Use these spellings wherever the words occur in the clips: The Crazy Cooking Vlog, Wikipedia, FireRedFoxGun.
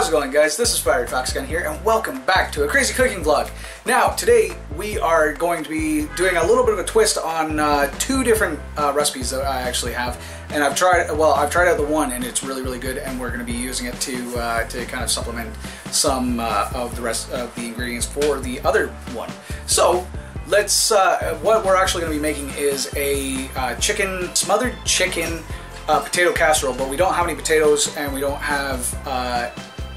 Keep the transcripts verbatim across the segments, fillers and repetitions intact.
How's it going, guys? This is FireRedFoxGun here, and welcome back to a crazy cooking vlog. Now, today we are going to be doing a little bit of a twist on uh, two different uh, recipes that I actually have, and I've tried. Well, I've tried out the one, and it's really, really good. And we're going to be using it to uh, to kind of supplement some uh, of the rest of the ingredients for the other one. So, let's. Uh, what we're actually going to be making is a uh, chicken smothered chicken uh, potato casserole, but we don't have any potatoes, and we don't have. Uh,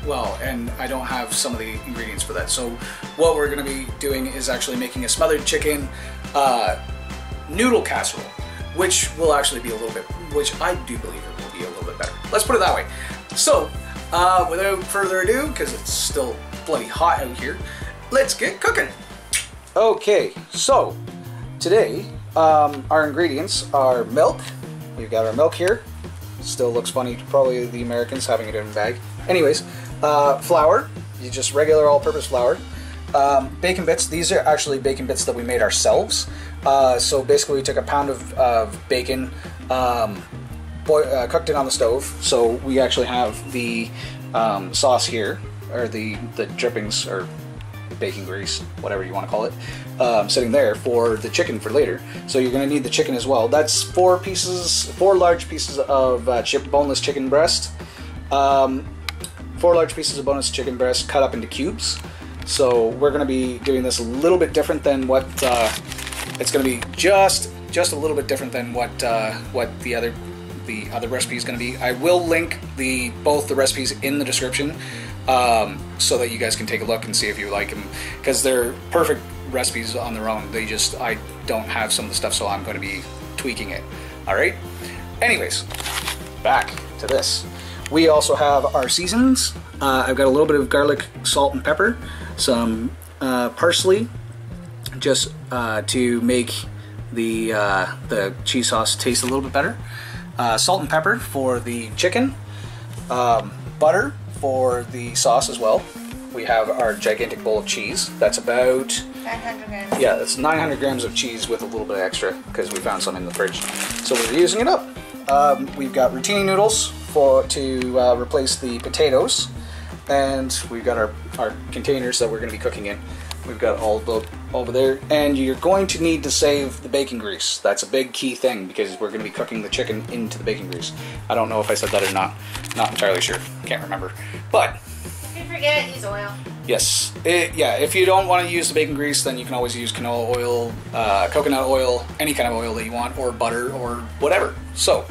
Well, and I don't have some of the ingredients for that. So what we're going to be doing is actually making a smothered chicken uh, noodle casserole, which will actually be a little bit, which I do believe it will be a little bit better. Let's put it that way. So uh, without further ado, because it's still bloody hot out here, let's get cooking. Okay, so today um, our ingredients are milk. We've got our milk here. Still looks funny to probably the Americans having it in a bag. Anyways, uh, flour, you just regular all-purpose flour. Um, bacon bits, these are actually bacon bits that we made ourselves. Uh, so basically we took a pound of, of bacon, um, boil, uh, cooked it on the stove. So we actually have the um, sauce here, or the, the drippings, or bacon grease, whatever you want to call it, um, sitting there for the chicken for later. So you're going to need the chicken as well. That's four pieces, four large pieces of uh, chipped boneless chicken breast. Um, four large pieces of boneless chicken breast cut up into cubes. So we're going to be doing this a little bit different than what uh, it's going to be. Just just a little bit different than what uh, what the other the other recipe is going to be. I will link the both the recipes in the description. Um, so that you guys can take a look and see if you like them, because they're perfect recipes on their own. They just, I don't have some of the stuff, so I'm going to be tweaking it. All right. Anyways, back to this. We also have our seasons. Uh, I've got a little bit of garlic, salt, and pepper, some uh, parsley, just uh, to make the uh, the cheese sauce taste a little bit better. Uh, salt and pepper for the chicken. Um, butter. For the sauce as well, we have our gigantic bowl of cheese. That's about nine hundred grams. Yeah, that's nine hundred grams of cheese with a little bit extra because we found some in the fridge, so we're using it up. Um, we've got rotini noodles for to uh, replace the potatoes, and we've got our our containers that we're going to be cooking in. We've got all the over there, and you're going to need to save the bacon grease. That's a big key thing because we're going to be cooking the chicken into the bacon grease. I don't know if I said that or not. Not entirely sure. Can't remember. But if you forget, use oil. Yes. It, yeah. If you don't want to use the bacon grease, then you can always use canola oil, uh, coconut oil, any kind of oil that you want, or butter, or whatever. So,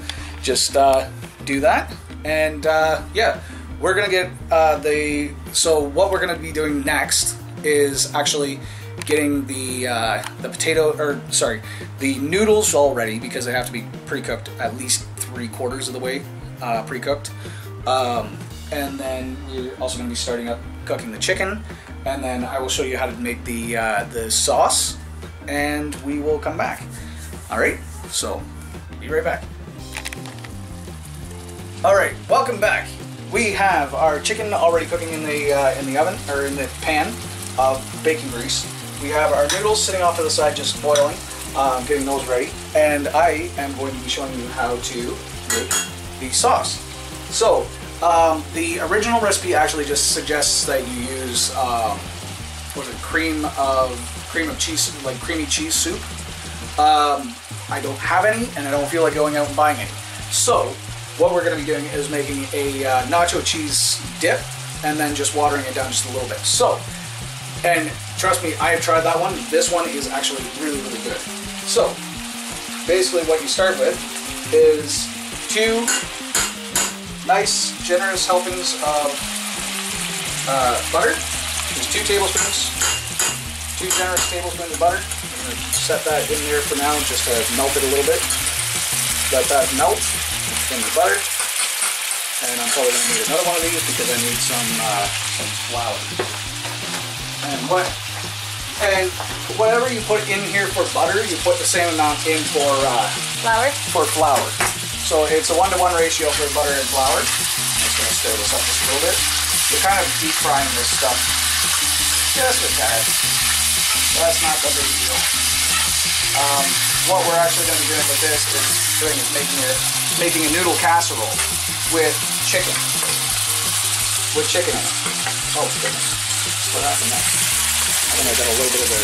just uh, do that, and uh, yeah, we're gonna get uh, the. So what we're gonna be doing next is actually getting the uh, the potato, or sorry, the noodles all ready, because they have to be pre-cooked at least three quarters of the way. Uh, pre-cooked, um, and then we're also going to be starting up cooking the chicken, and then I will show you how to make the uh, the sauce, and we will come back. All right, so be right back. All right, welcome back. We have our chicken already cooking in the uh, in the oven, or in the pan of bacon grease. We have our noodles sitting off to the side, just boiling, um, getting those ready, and I am going to be showing you how to make the sauce. So um, the original recipe actually just suggests that you use um, what is it, cream of cream of cheese, like creamy cheese soup. Um, I don't have any, and I don't feel like going out and buying any. So what we're going to be doing is making a uh, nacho cheese dip, and then just watering it down just a little bit. So, and trust me, I have tried that one. This one is actually really, really good. So basically, what you start with is two nice, generous helpings of uh, butter. There's two tablespoons, two generous tablespoons of butter. I'm going to set that in there for now just to melt it a little bit. Let that melt in the butter. And I'm probably going to need another one of these because I need some, uh, some flour. And what? And whatever you put in here for butter, you put the same amount in for uh, flour. For flour. So it's a one-to-one ratio for butter and flour. I'm just going to stir this up just a little bit. We're kind of deep frying this stuff. Just a tad. That's not the big deal. Um, what we're actually going to be doing with this is doing is making a, making a noodle casserole with chicken. with chicken in it. Oh, goodness. What happened there? I think I got a little bit of the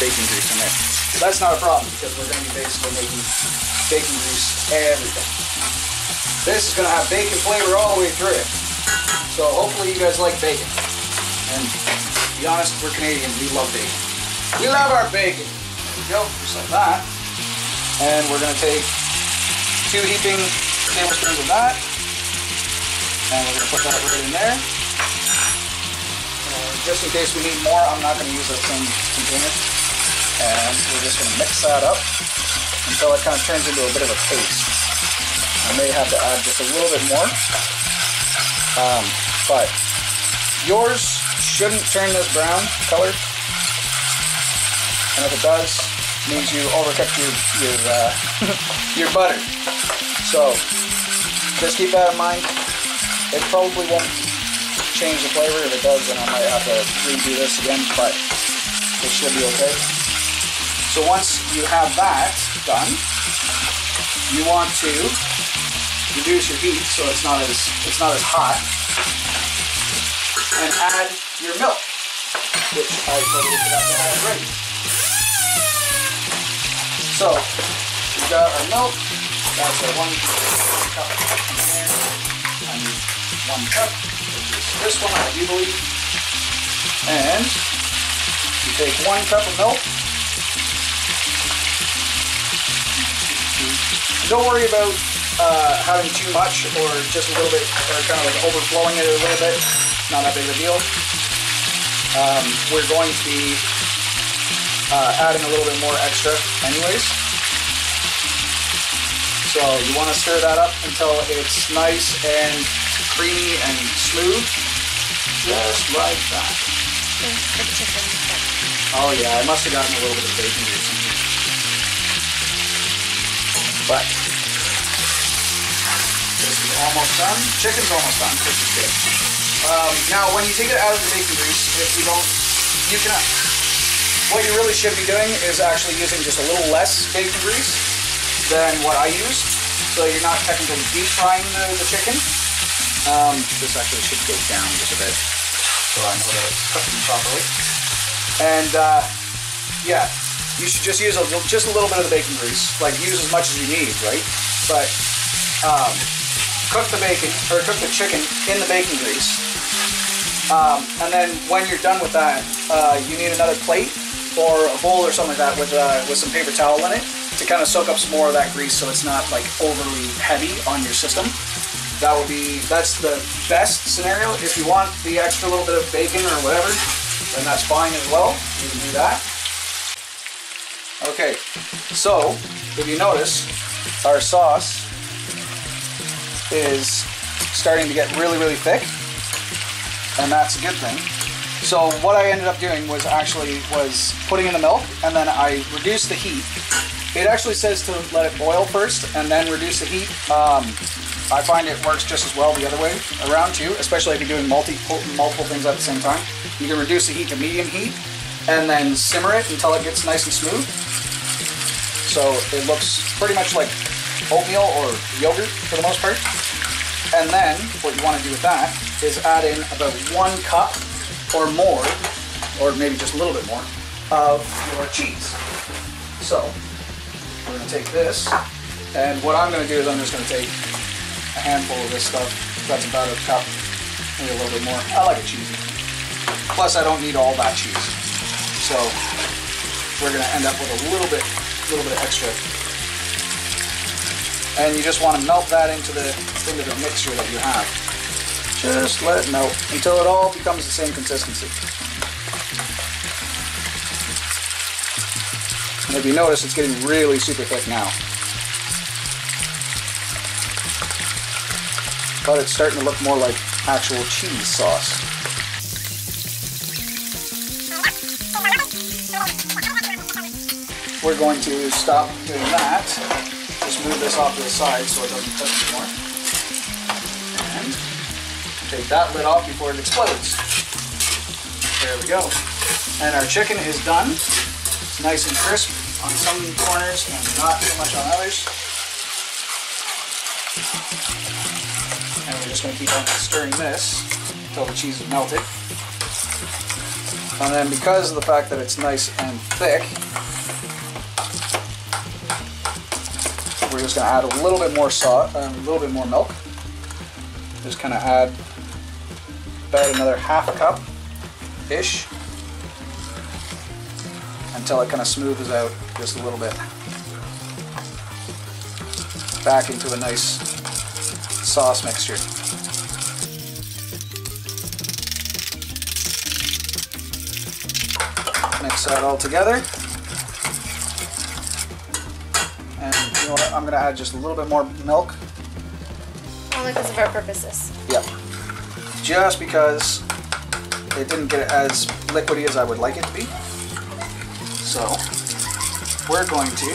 bacon grease in there. But that's not a problem because we're going to be basically making bacon grease everything. This is going to have bacon flavor all the way through it. So hopefully you guys like bacon. And to be honest, we're Canadians. We love bacon. We love our bacon. There we go, just like that. And we're going to take two heaping tablespoons of that. And we're going to put that right in there. Uh, just in case we need more, I'm not going to use that same container. And we're just going to mix that up until it kind of turns into a bit of a paste. I may have to add just a little bit more. Um, but yours shouldn't turn this brown color. And if it does, it means you overcooked your, your, uh, your butter. So just keep that in mind. It probably won't change the flavor. If it does, then I might have to redo this again, but it should be okay. So once you have that done, you want to reduce your heat so it's not as it's not as hot, and add your milk, which I totally forgot to add already. So we've got our milk. That's our one cup in there. I need one cup, which is this one, I do believe. And you take one cup of milk. Don't worry about uh, having too much or just a little bit, or kind of like overflowing it a little bit. Not that big of a deal. Um, we're going to be uh, adding a little bit more extra anyways. So you want to stir that up until it's nice and creamy and smooth, just like that. Oh yeah, I must have gotten a little bit of bacon or something. But this is almost done. Chicken's almost done. This is good. Um, now, when you take it out of the bacon grease, if you don't, you can. What you really should be doing is actually using just a little less bacon grease than what I used, so you're not technically deep frying the, the chicken. Um, this actually should go down just a bit, so I know that it's cooking properly. And uh, yeah, you should just use a, just a little bit of the bacon grease. Like, use as much as you need, right? But um, cook the bacon or cook the chicken in the bacon grease, um, and then when you're done with that, uh, you need another plate or a bowl or something like that with uh, with some paper towel in it to kind of soak up some more of that grease, so it's not like overly heavy on your system. That would be, that's the best scenario. If you want the extra little bit of bacon or whatever, then that's fine as well. You can do that. Okay, so if you notice, our sauce is starting to get really, really thick, and that's a good thing. So what I ended up doing was actually was putting in the milk, and then I reduced the heat. It actually says to let it boil first and then reduce the heat. Um, I find it works just as well the other way around too, especially if you're doing multi, multiple things at the same time. You can reduce the heat to medium heat and then simmer it until it gets nice and smooth. So it looks pretty much like oatmeal or yogurt for the most part. And then what you want to do with that is add in about one cup or more, or maybe just a little bit more, of your cheese. So we're going to take this, and what I'm going to do is I'm just going to take a handful of this stuff. That's about a cup, maybe a little bit more. I like it cheesy. Plus, I don't need all that cheese, so we're going to end up with a little bit, little bit extra. And you just want to melt that into the into the mixture that you have. Just let it melt until it all becomes the same consistency. And if you notice, it's getting really super thick now. But it's starting to look more like actual cheese sauce. We're going to stop doing that. Just move this off to the side so it doesn't cook anymore. And take that lid off before it explodes. There we go. And our chicken is done. It's nice and crisp on some corners and not so much on others. And we're just going to keep on stirring this until the cheese is melted. And then because of the fact that it's nice and thick, we're just going to add a little bit more sauce, um, a little bit more milk. Just kind of add about another half a cup-ish until it kind of smooths out just a little bit. Back into a nice sauce mixture. Mix that all together. And you know what? I'm going to add just a little bit more milk. Only because of our purposes. Yep. Just because it didn't get as liquidy as I would like it to be. So we're going to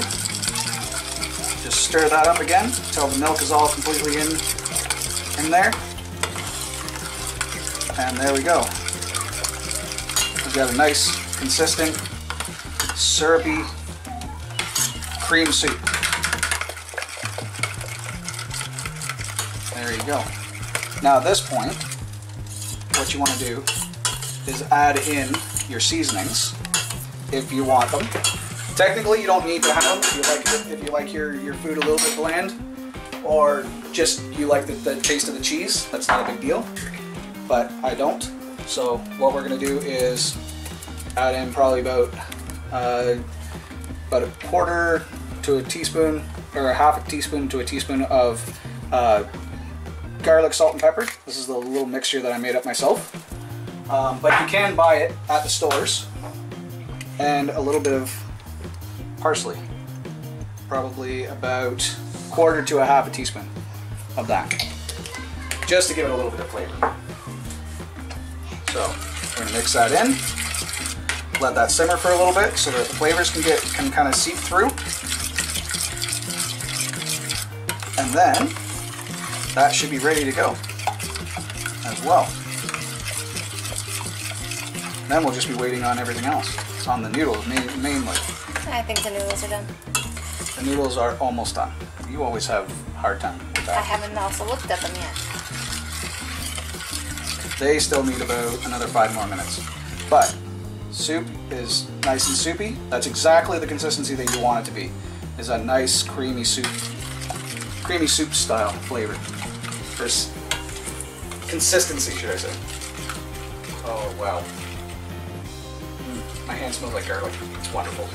just stir that up again until the milk is all completely in, in there. And there we go. We've got a nice, consistent, syrupy cream soup. There you go. Now at this point, what you want to do is add in your seasonings if you want them. Technically, you don't need to have them if you like it, if you like your, your food a little bit bland, or just you like the, the taste of the cheese. That's not a big deal, but I don't. So what we're going to do is add in probably about uh, about a quarter to a teaspoon, or a half a teaspoon to a teaspoon of uh, garlic, salt, and pepper. This is the little mixture that I made up myself, um, but you can buy it at the stores. And a little bit of parsley, probably about a quarter to a half a teaspoon of that, just to give it a little bit of flavor. So we're gonna mix that in, let that simmer for a little bit so that the flavors can get can kind of seep through, and then that should be ready to go as well. And then we'll just be waiting on everything else. On the noodles mainly. I think the noodles are done. The noodles are almost done. You always have a hard time with that. I haven't also looked at them yet. They still need about another five more minutes. But soup is nice and soupy. That's exactly the consistency that you want it to be. It's a nice creamy soup, creamy soup style flavor. Or consistency, should I say. Oh, wow. My hand smells like garlic. It's wonderful.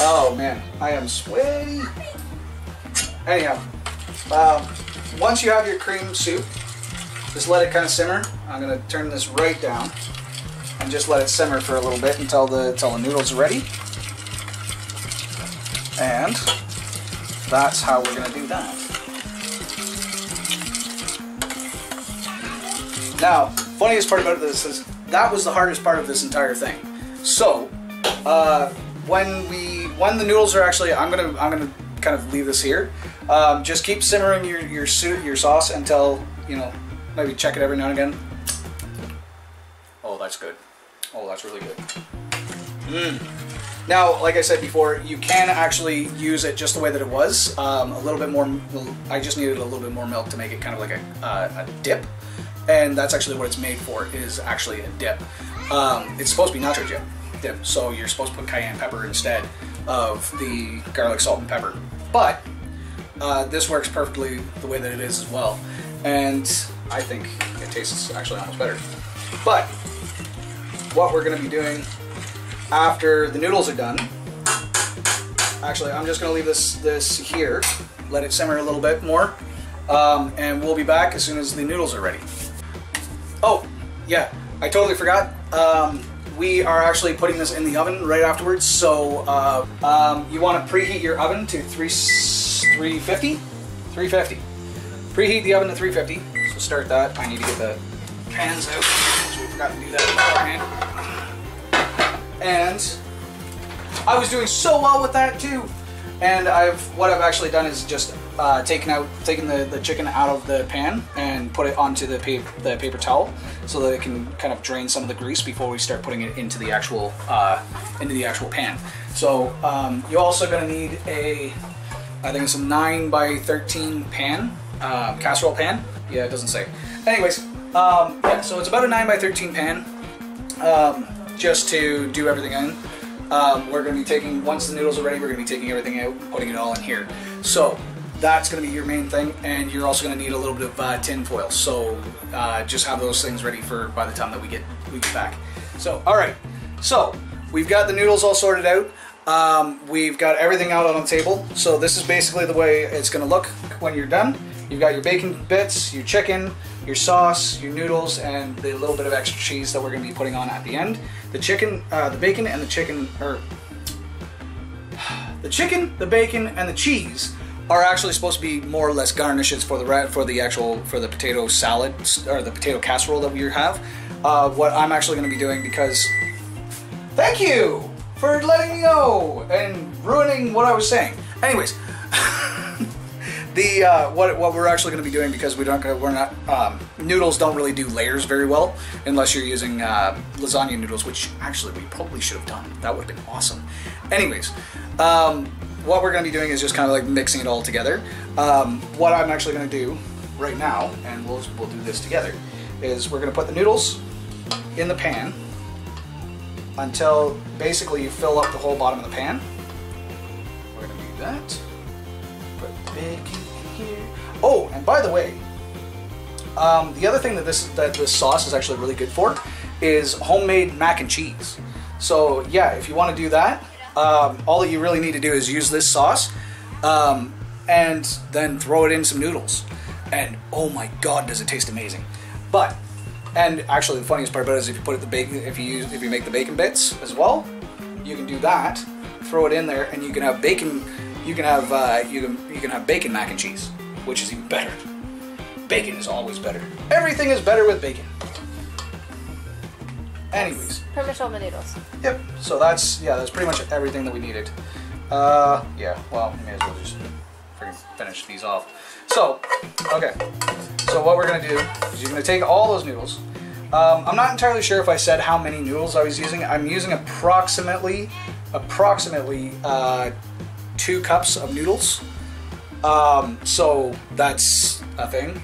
Oh man, I am sweaty. Anyhow, um, once you have your cream soup, just let it kind of simmer. I'm gonna turn this right down and just let it simmer for a little bit until the until the noodles are ready. And that's how we're gonna do that. Now, funniest part about this is, that was the hardest part of this entire thing. So, uh, when we when the noodles are actually, I'm gonna I'm gonna kind of leave this here. Um, just keep simmering your your soup your sauce until, you know, maybe check it every now and again. Oh, that's good. Oh, that's really good. Mm. Now, like I said before, you can actually use it just the way that it was. Um, a little bit more. I just needed a little bit more milk to make it kind of like a uh, a dip. And that's actually what it's made for, is actually a dip. Um, it's supposed to be nacho dip, so you're supposed to put cayenne pepper instead of the garlic, salt, and pepper. But uh, this works perfectly the way that it is as well. And I think it tastes actually almost better. But what we're going to be doing after the noodles are done, actually I'm just going to leave this, this here, let it simmer a little bit more, um, and we'll be back as soon as the noodles are ready. Oh, yeah, I totally forgot. Um, we are actually putting this in the oven right afterwards, so uh, um, you want to preheat your oven to three fifty? three fifty. Preheat the oven to three fifty, so start that. I need to get the pans out, because we forgot to do that beforehand. And I was doing so well with that too! And I've what I've actually done is just uh, taken out, taken the, the chicken out of the pan and put it onto the paper, the paper towel, so that it can kind of drain some of the grease before we start putting it into the actual uh, into the actual pan. So um, you're also going to need a, I think it's a nine by thirteen pan, uh, casserole pan. Yeah, it doesn't say. Anyways. Um, yeah, so it's about a nine by thirteen pan, um, just to do everything in. Um, we're going to be taking, once the noodles are ready, we're going to be taking everything out, putting it all in here. So that's going to be your main thing, and you're also going to need a little bit of uh, tin foil. So uh, just have those things ready for by the time that we get we get back. So all right, so we've got the noodles all sorted out. Um, we've got everything out on the table. So this is basically the way it's going to look when you're done. You've got your bacon bits, your chicken, your sauce, your noodles, and the little bit of extra cheese that we're going to be putting on at the end. The chicken, uh, the bacon, and the chicken, or the chicken, the bacon, and the cheese are actually supposed to be more or less garnishes for the for the actual for the potato salad or the potato casserole that we have. Uh, what I'm actually going to be doing, because thank you for letting me know and ruining what I was saying. Anyways. The uh, what what we're actually going to be doing, because we don't we're not um, noodles don't really do layers very well unless you're using uh, lasagna noodles, which actually we probably should have done. That would have been awesome. Anyways, um, what we're going to be doing is just kind of like mixing it all together. Um, what I'm actually going to do right now, and we'll we'll do this together, is we're going to put the noodles in the pan until basically you fill up the whole bottom of the pan. We're going to do that. Put bacon. Oh, and by the way, um, the other thing that this that this sauce is actually really good for is homemade mac and cheese. So yeah, if you want to do that, um, all that you really need to do is use this sauce, um, and then throw it in some noodles, and oh my God, does it taste amazing! But and actually, the funniest part about it is if you put the bacon, if you use, if you make the bacon bits as well, you can do that. Throw it in there, and you can have bacon. You can have uh, you can you can have bacon mac and cheese, which is even better. Bacon is always better. Everything is better with bacon. Anyways. Pretty much all the noodles. Yep. So that's, yeah, that's pretty much everything that we needed. Uh, yeah, well, we may as well just finish these off. So, okay. So what we're going to do is you're going to take all those noodles. Um, I'm not entirely sure if I said how many noodles I was using. I'm using approximately, approximately uh, two cups of noodles. Um, so that's a thing,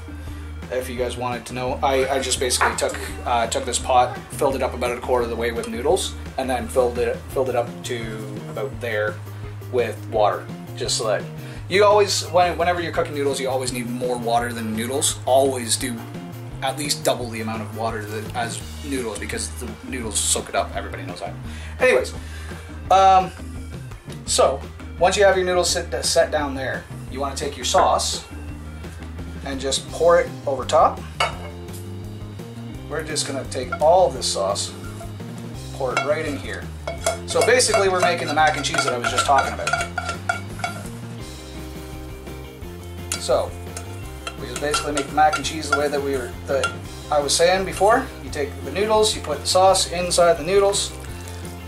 if you guys wanted to know. I, I just basically took uh, took this pot, filled it up about a quarter of the way with noodles, and then filled it filled it up to about there with water, just so that you always, when, whenever you're cooking noodles, you always need more water than noodles. Always do at least double the amount of water that, as noodles, because the noodles soak it up. Everybody knows that. Anyways, um, so once you have your noodles sit, set down there, you want to take your sauce and just pour it over top. We're just going to take all of this sauce, pour it right in here. So basically we're making the mac and cheese that I was just talking about. So we just basically make the mac and cheese the way that we were, that I was saying before. You take the noodles, you put the sauce inside the noodles,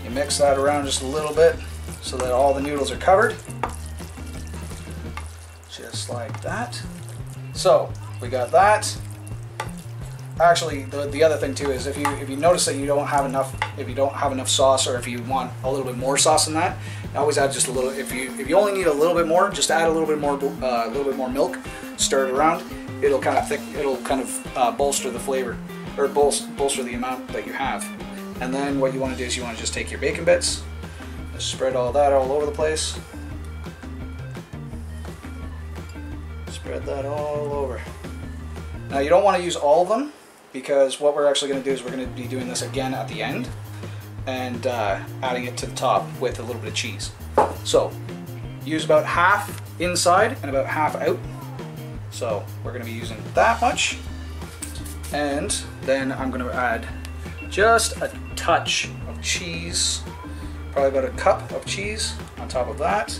you mix that around just a little bit so that all the noodles are covered. Just like that. So we got that. Actually, the, the other thing too is if you if you notice that you don't have enough, if you don't have enough sauce, or if you want a little bit more sauce than that, always add just a little. If you if you only need a little bit more, just add a little bit more uh, a little bit more milk. Stir it around. It'll kind of thick. It'll kind of uh, bolster the flavor, or bolster bolster the amount that you have. And then what you want to do is you want to just take your bacon bits, just spread all that all over the place. Spread that all over. Now you don't want to use all of them, because what we're actually going to do is we're going to be doing this again at the end and uh, adding it to the top with a little bit of cheese. So use about half inside and about half out. So we're going to be using that much, and then I'm going to add just a touch of cheese, probably about a cup of cheese on top of that.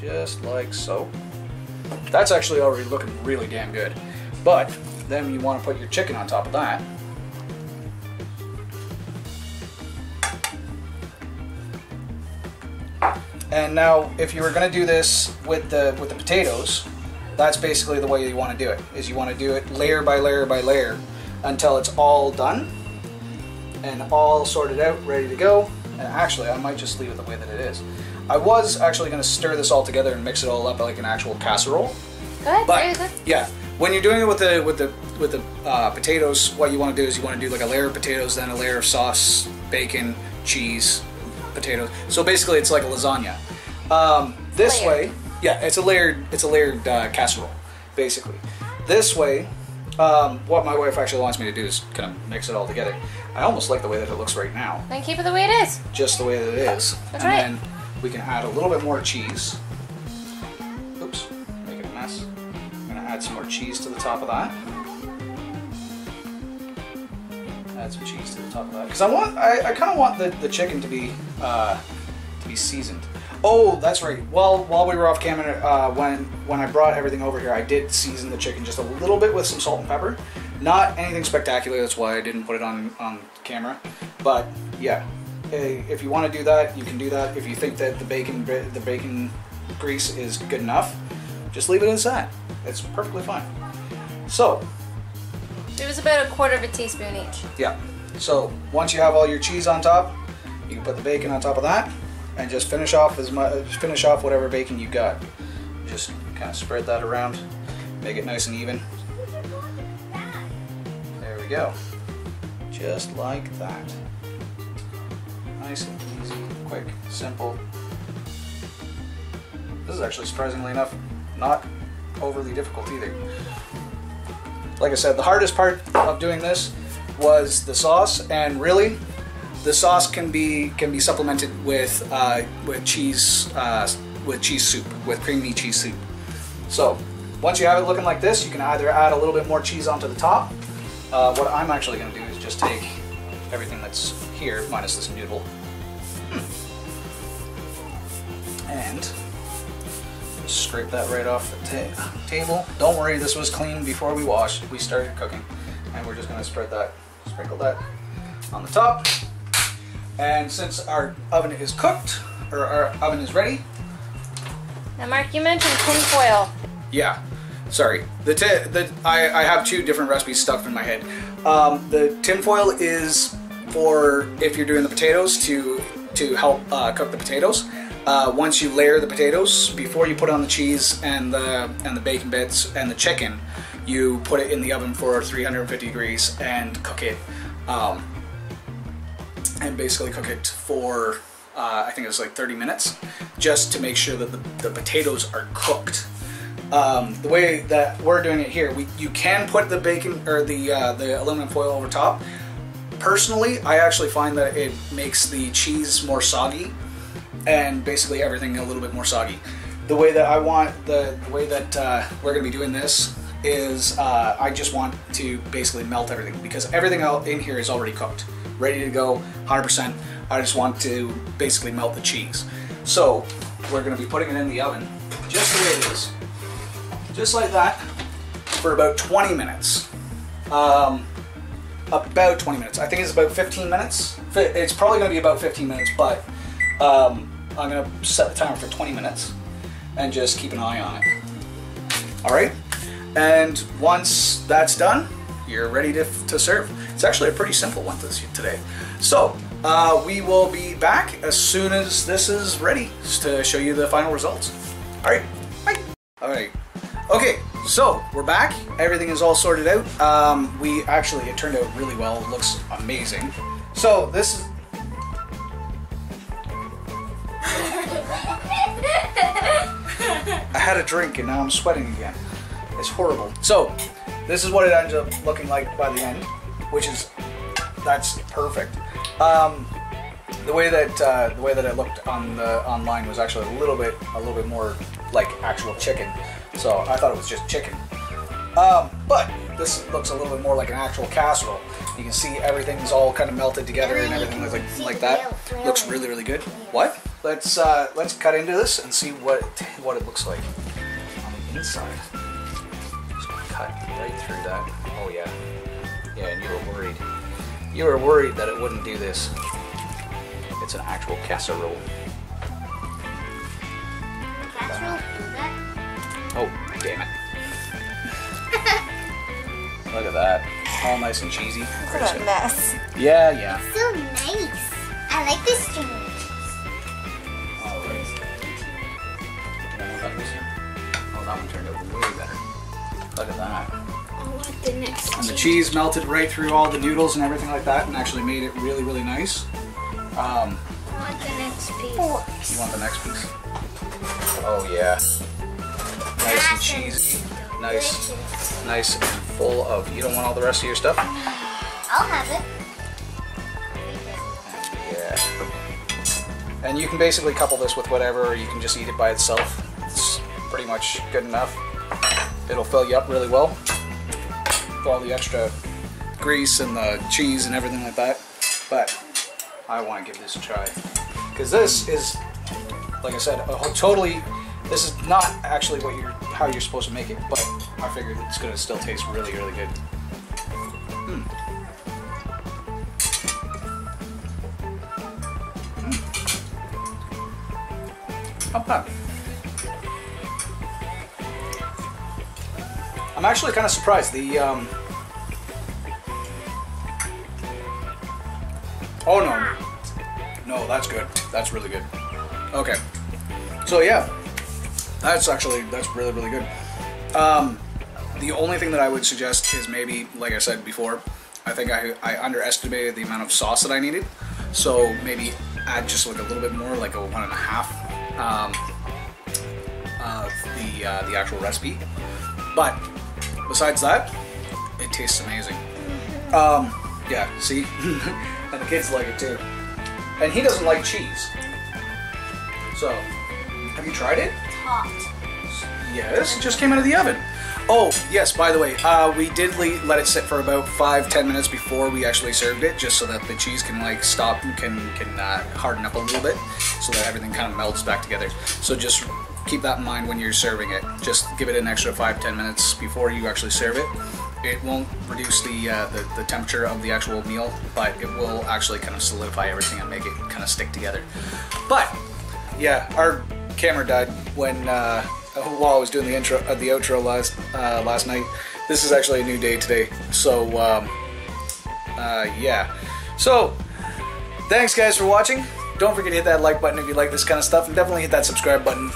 Just like so. That's actually already looking really damn good. But then you want to put your chicken on top of that. And now, if you were going to do this with the with the potatoes, that's basically the way you want to do it. Is you want to do it layer by layer by layer until it's all done and all sorted out, ready to go. And actually, I might just leave it the way that it is. I was actually going to stir this all together and mix it all up like an actual casserole. Go ahead, but, yeah, When you're doing it with the with the with the uh, potatoes, what you want to do is you want to do like a layer of potatoes, then a layer of sauce, bacon, cheese, potatoes. So basically, it's like a lasagna. Um, this layered. way, yeah, it's a layered it's a layered uh, casserole, basically. This way, um, what my wife actually wants me to do is kind of mix it all together. I almost like the way that it looks right now. Then keep it the way it is. Just the way that it is. That's and right. And then we can add a little bit more cheese. Oops, making a mess. I'm gonna add some more cheese to the top of that. Add some cheese to the top of that because I want, I, I kind of want the, the chicken to be uh, to be seasoned. Oh, that's right. Well, while we were off camera, uh, when when I brought everything over here, I did season the chicken just a little bit with some salt and pepper. Not anything spectacular. That's why I didn't put it on on camera. But yeah, if you want to do that, you can do that. If you think that the bacon the bacon grease is good enough, just leave it as that. It's perfectly fine. So it was about a quarter of a teaspoon each. Yeah. So once you have all your cheese on top, you can put the bacon on top of that, and just finish off as much. Finish off whatever bacon you got. Just kind of spread that around, make it nice and even. There we go. Just like that. Nice and easy, quick, simple. This is actually, surprisingly enough, not overly difficult either. Like I said, the hardest part of doing this was the sauce, and really, the sauce can be can be supplemented with uh, with cheese uh, with cheese soup, with creamy cheese soup. So once you have it looking like this, you can either add a little bit more cheese onto the top. Uh, what I'm actually going to do is just take everything that's here, minus this noodle, and just scrape that right off the ta table. Don't worry, this was clean before we washed. We started cooking, and we're just going to spread that, sprinkle that on the top. And since our oven is cooked, or our oven is ready. Now, Mark, you mentioned tin foil. Yeah, sorry. The, the I, I have two different recipes stuck in my head. Um, the tin foil is for if you're doing the potatoes to to help uh, cook the potatoes. Uh, once you layer the potatoes before you put on the cheese and the and the bacon bits and the chicken, you put it in the oven for three hundred fifty degrees and cook it. Um, and basically cook it for, uh, I think it was like thirty minutes, just to make sure that the, the potatoes are cooked. Um, the way that we're doing it here, we, you can put the bacon, or the, uh, the aluminum foil over top. Personally, I actually find that it makes the cheese more soggy, and basically everything a little bit more soggy. The way that I want, the, the way that uh, we're gonna be doing this is, uh, I just want to basically melt everything, because everything else in here is already cooked. Ready to go, one hundred percent. I just want to basically melt the cheese. So we're gonna be putting it in the oven, just the way it is. Just like that, for about twenty minutes. Um, about twenty minutes, I think it's about fifteen minutes. It's probably gonna be about fifteen minutes, but um, I'm gonna set the timer for twenty minutes and just keep an eye on it. All right, and once that's done, you're ready to, to serve. It's actually a pretty simple one this today. So uh, we will be back as soon as this is ready to show you the final results. All right, bye. All right, okay, so we're back. Everything is all sorted out. Um, we actually, it turned out really well. It looks amazing. So this is... I had a drink and now I'm sweating again. It's horrible. So this is what it ends up looking like by the end, which is, that's perfect. Um, the way that uh, the way that it looked on the online was actually a little bit a little bit more like actual chicken, so I thought it was just chicken. Um, but this looks a little bit more like an actual casserole. You can see everything's all kind of melted together and everything looks like like that. Looks really really good. What? Let's uh, let's cut into this and see what what it looks like on the inside. Just gonna cut right through that. Oh yeah. Yeah, and you were worried. You were worried that it wouldn't do this. It's an actual casserole. Casserole? Oh, damn it. Look at that. All nice and cheesy. It's a mess. Yeah, yeah. It's so nice. I like this string. All right. Hold on, that one turned out way better. Look at that. I like the next And the cheese. cheese melted right through all the noodles and everything like that and actually made it really, really nice. Um, I want the next piece. You want the next piece? Oh, yeah. Nice and cheesy. Nice, nice and full of. You don't want all the rest of your stuff? I'll have it. Yeah. And you can basically couple this with whatever, or you can just eat it by itself. It's pretty much good enough. It'll fill you up really well with all the extra grease and the cheese and everything like that. But I want to give this a try. Because this is, like I said, a whole totally, this is not actually what you're, how you're supposed to make it, but I figured it's going to still taste really, really good. Mm. Mm. Not bad. I'm actually kind of surprised. The, um, oh no, no, that's good. That's really good. Okay, so yeah, that's actually, that's really, really good. Um, the only thing that I would suggest is maybe, like I said before, I think I, I underestimated the amount of sauce that I needed. So maybe add just like a little bit more, like a one and a half um, of the, uh, the actual recipe. But besides that, it tastes amazing. Um, yeah, see? And the kids like it too. And he doesn't like cheese. So, have you tried it? It's hot. Yes, it just came out of the oven. Oh, yes, by the way, uh, we did let it sit for about five, ten minutes before we actually served it, just so that the cheese can like stop and can, can uh, harden up a little bit, so that everything kind of melds back together. So just keep that in mind when you're serving it. Just give it an extra five, ten minutes before you actually serve it. It won't reduce the, uh, the, the temperature of the actual meal, but it will actually kind of solidify everything and make it kind of stick together. But, yeah, our camera died when uh, while I was doing the intro, uh, the outro last uh, last night. This is actually a new day today, so um, uh, yeah. So, thanks guys for watching. Don't forget to hit that like button if you like this kind of stuff, and definitely hit that subscribe button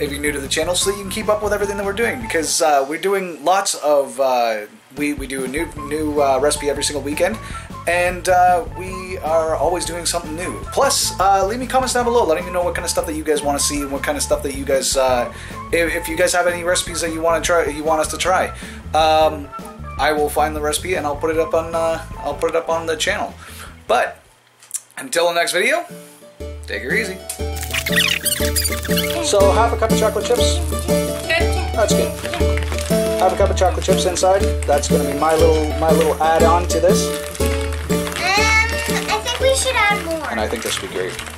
if you're new to the channel, so that you can keep up with everything that we're doing, because uh, we're doing lots of. Uh, we we do a new new uh, recipe every single weekend. And uh, we are always doing something new. Plus, uh, leave me comments down below letting me know what kind of stuff that you guys want to see and what kind of stuff that you guys, uh, if, if you guys have any recipes that you want to try, you want us to try. Um, I will find the recipe and I'll put it up on, uh, I'll put it up on the channel. But until the next video, take it easy. So half a cup of chocolate chips. That's good. Half a cup of chocolate chips inside. That's going to be my little my little add-on to this. We should add more. And I think this would be great.